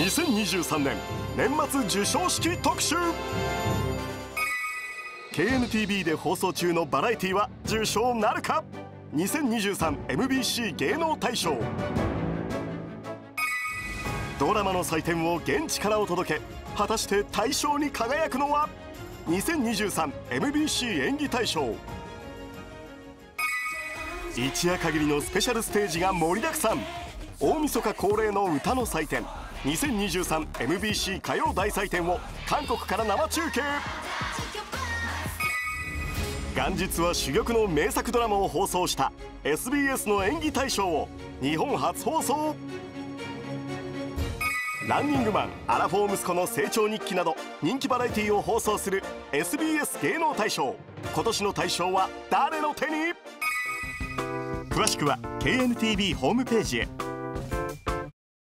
2023年年末受賞式特集。 KNTV で放送中のバラエティは受賞なるか。 2023MBC 芸能大賞。ドラマの祭典を現地からお届け。果たして大賞に輝くのは。 2023MBC 演技大賞。一夜限りのスペシャルステージが盛りだくさん。大晦日恒例の歌の祭典 2023MBC 歌謡大祭典を韓国から生中継。元日は珠玉の名作ドラマを放送した SBS の演技大賞を日本初放送。ランニングマン、アラフォー息子の成長日記など人気バラエティを放送する SBS 芸能大賞。今年の大賞は誰の手に。詳しくは KNTV ホームページへ。